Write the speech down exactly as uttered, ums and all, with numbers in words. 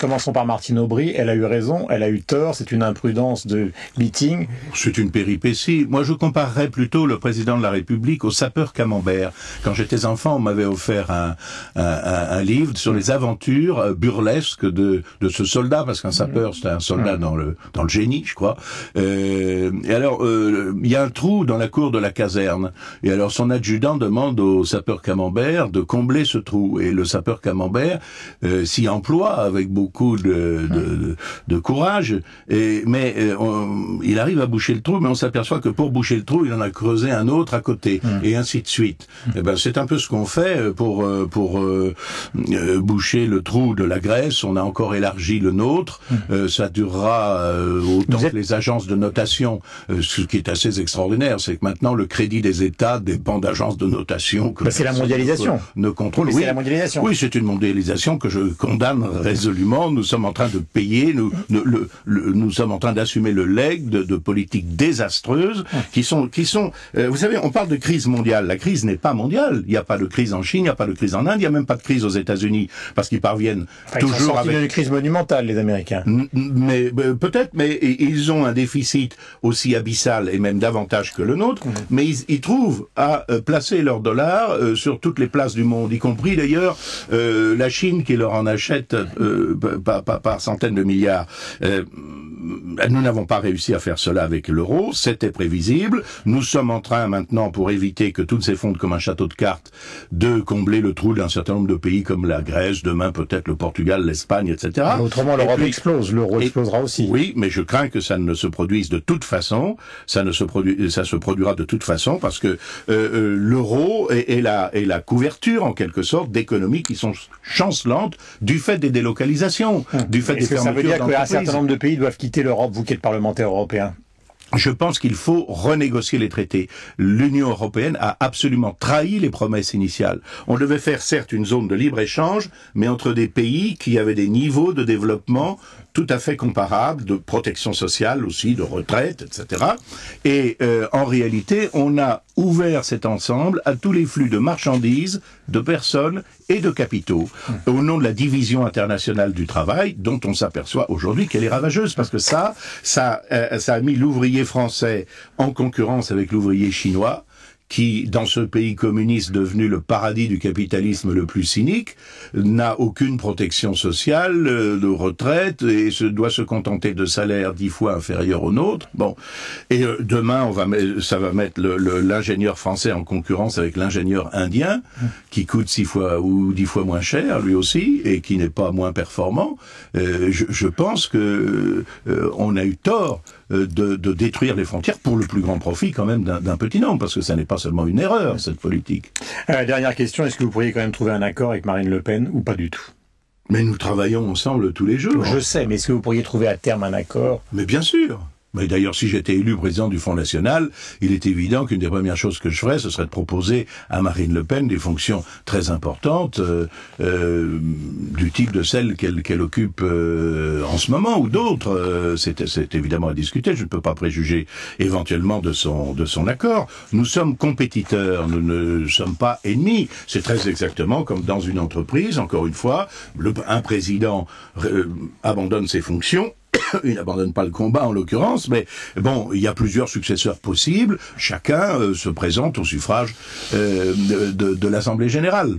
Commençons par Martine Aubry, elle a eu raison, elle a eu tort, c'est une imprudence de meeting. C'est une péripétie. Moi, je comparerais plutôt le président de la République au sapeur Camembert. Quand j'étais enfant, on m'avait offert un, un, un livre sur les aventures burlesques de, de ce soldat, parce qu'un sapeur, c'est un soldat dans le, dans le génie, je crois. Euh, et alors, euh, il y a un trou dans la cour de la caserne. Et alors, son adjudant demande au sapeur Camembert de combler ce trou. Et le sapeur Camembert euh, s'y emploie avec beaucoup beaucoup de, de, de courage, et, mais on, il arrive à boucher le trou, mais on s'aperçoit que pour boucher le trou, il en a creusé un autre à côté, mmh. et ainsi de suite. Mmh. Et ben, c'est un peu ce qu'on fait pour, pour euh, boucher le trou de la Grèce, on a encore élargi le nôtre, mmh. euh, ça durera euh, autant êtes... que les agences de notation, euh, ce qui est assez extraordinaire, c'est que maintenant le crédit des États dépend d'agences de notation que ben, c'est la mondialisation. Ne contrôle. Oui, c'est la mondialisation. Oui, c'est une mondialisation que je condamne résolument. Nous sommes en train de payer, nous, le, le, le, nous sommes en train d'assumer le legs de, de politiques désastreuses qui sont, qui sont euh, vous savez, on parle de crise mondiale. La crise n'est pas mondiale. Il n'y a pas de crise en Chine, il n'y a pas de crise en Inde, il n'y a même pas de crise aux États-Unis parce qu'ils parviennent enfin, toujours ils sont sortis avec une crise monumentale, les Américains. Mais peut-être, mais ils ont un déficit aussi abyssal et même davantage que le nôtre. Mmh. Mais ils, ils trouvent à placer leurs dollars euh, sur toutes les places du monde, y compris d'ailleurs euh, la Chine qui leur en achète. Euh, Par, par, par centaines de milliards. Euh, nous n'avons pas réussi à faire cela avec l'euro, c'était prévisible. Nous sommes en train maintenant, pour éviter que tout s'effondre comme un château de cartes, de combler le trou d'un certain nombre de pays comme la Grèce, demain peut-être le Portugal, l'Espagne, et cetera. Mais autrement, l'Europe explose, l'euro explosera aussi. Oui, mais je crains que ça ne se produise de toute façon. Ça ne se produit, ça se produira de toute façon parce que euh, euh, l'euro est, est, la, est la couverture en quelque sorte d'économies qui sont chancelantes du fait des délocalisations. Du fait des fermetures d'entreprises. Est-ce que ça veut dire qu'un certain nombre de pays doivent quitter l'Europe, vous qui êtes parlementaire européen ? Je pense qu'il faut renégocier les traités. L'Union européenne a absolument trahi les promesses initiales. On devait faire certes une zone de libre-échange, mais entre des pays qui avaient des niveaux de développement tout à fait comparables, de protection sociale aussi, de retraite, et cetera. Et euh, en réalité, on a ouvert cet ensemble à tous les flux de marchandises, de personnes et de capitaux, au nom de la division internationale du travail, dont on s'aperçoit aujourd'hui qu'elle est ravageuse, parce que ça, ça, euh, ça a mis l'ouvrier français en concurrence avec l'ouvrier chinois, qui, dans ce pays communiste devenu le paradis du capitalisme le plus cynique, n'a aucune protection sociale, euh, de retraite, et se, doit se contenter de salaires dix fois inférieurs aux nôtres. Bon, et euh, demain, on va, ça va mettre l'ingénieur français en concurrence avec l'ingénieur indien, qui coûte six fois ou dix fois moins cher, lui aussi, et qui n'est pas moins performant. Euh, je, je pense que euh, on a eu tort de, de détruire les frontières pour le plus grand profit, quand même, d'un petit nombre, parce que ça n'est pas seulement une erreur, cette politique. Euh, dernière question, est-ce que vous pourriez quand même trouver un accord avec Marine Le Pen ou pas du tout? Mais nous travaillons ensemble tous les jours. Je sais, mais est-ce que vous pourriez trouver à terme un accord? Mais bien sûr. Mais d'ailleurs, si j'étais élu président du Front National, il est évident qu'une des premières choses que je ferais, ce serait de proposer à Marine Le Pen des fonctions très importantes, euh, euh, du type de celles qu'elle qu'elle occupe euh, en ce moment, ou d'autres. Euh, c'est c'est évidemment à discuter, je ne peux pas préjuger éventuellement de son de son accord. Nous sommes compétiteurs, nous ne sommes pas ennemis. C'est très exactement comme dans une entreprise, encore une fois, le, un président euh, abandonne ses fonctions. Il n'abandonne pas le combat en l'occurrence, mais bon, il y a plusieurs successeurs possibles. Chacun euh, se présente au suffrage euh, de, de, de l'Assemblée générale.